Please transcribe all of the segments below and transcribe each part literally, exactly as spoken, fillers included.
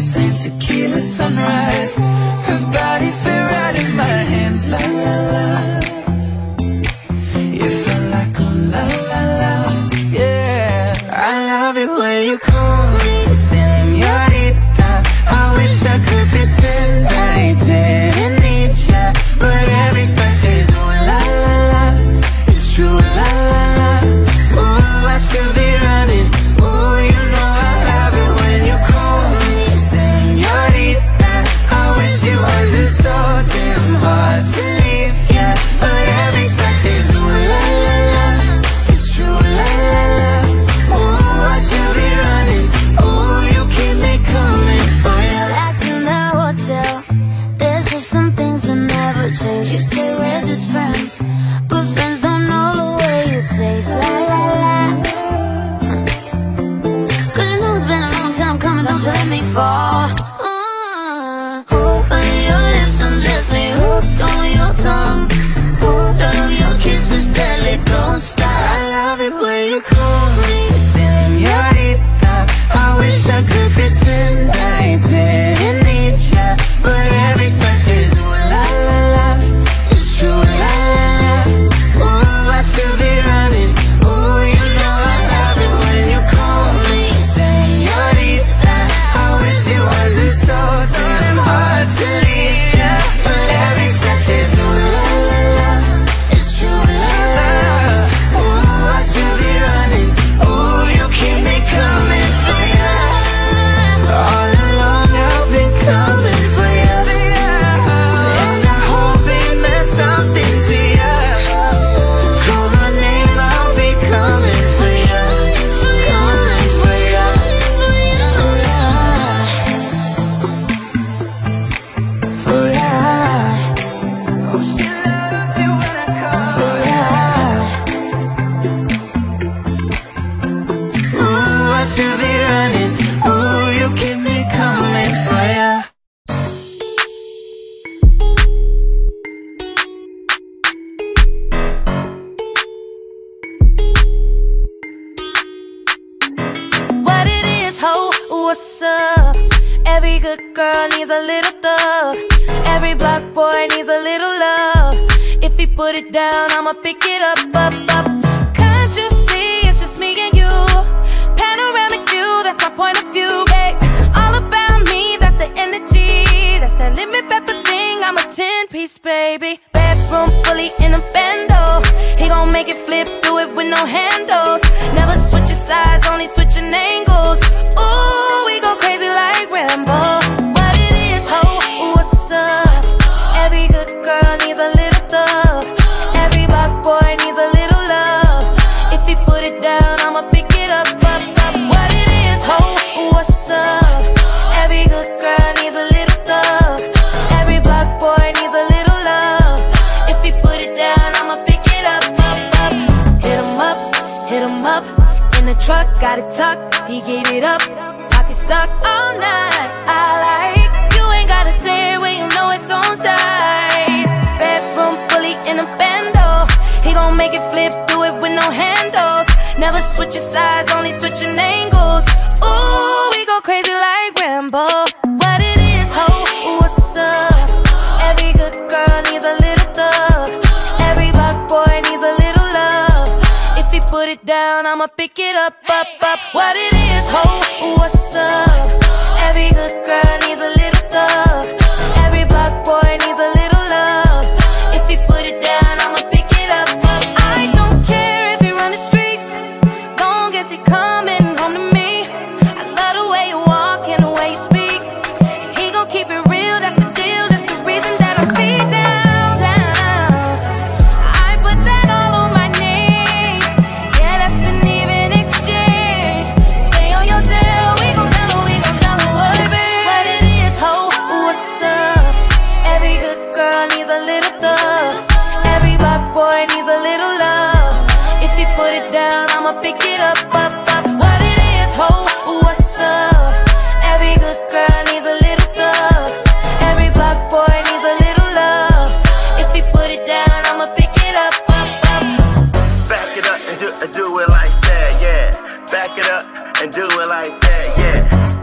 kiss and tequila sunrise. Her body fit right in my hands, la la la. You feel like a la la la, yeah. I love it when you call me señorita. I wish I could pretend I didn't need ya, but every touch is oh la la la. It's true la la la. Oh, I should be running. Oh, you know I love it when you call me señorita. I wish it wasn't so damn hard to leave ya, but every touch is oh la la la. It's true la la la. Oh, I should be running. Oh, you keep me coming for ya. Locked in the hotel, there's just some things that never change. You say we're just friends, but friends don't know the way you taste. La la la. Don't you let me fall. Ooh, open your lips and dress me hooked on your tongue. Ooh, love your kisses deadly, don't stop. I love it when you call me señorita. I wish I could pretend I didn't need ya, but every touch is ooh la la la. It's true la la la. Ooh, I should be running. Ooh, you know I love it when you call me señorita. I wish it wasn't so damn hard to leave ya, but every touch is ooh la la la. It's true la la la. Ooh, I should be running. Ooh, you keep me coming for ya. All along I've been coming for ya, and I hope it meant something to ya. Call my name, I'll be coming for ya, coming for ya.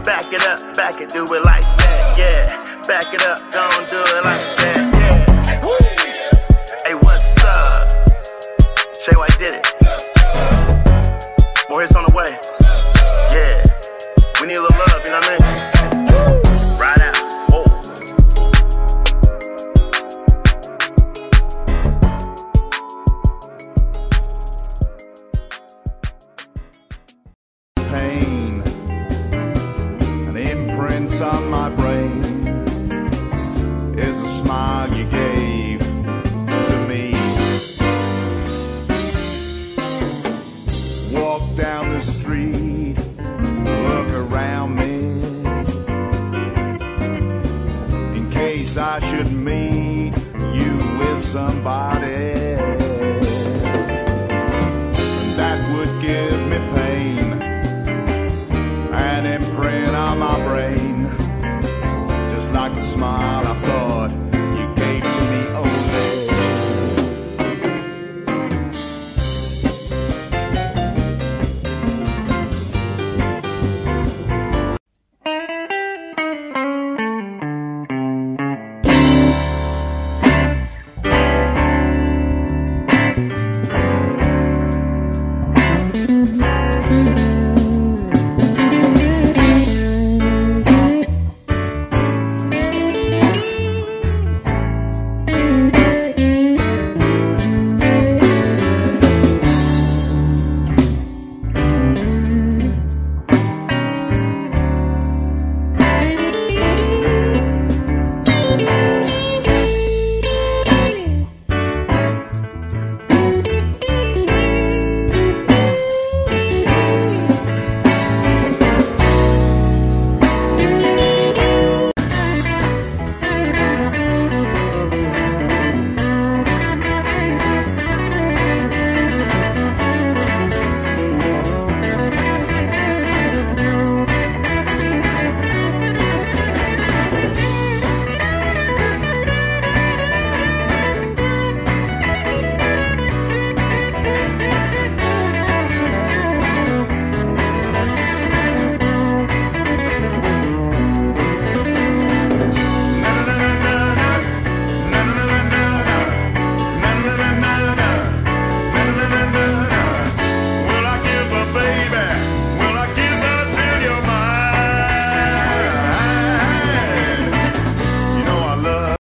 Back it up back and do it like that, yeah. Back it up, don't do it like that, yeah. Hey, what's up? Shay White did it. More hits on the way, yeah. We need a little love, you know what I mean? On my brain is a smile you gave to me. Walk down the street, look around me, in case I should meet you with somebody.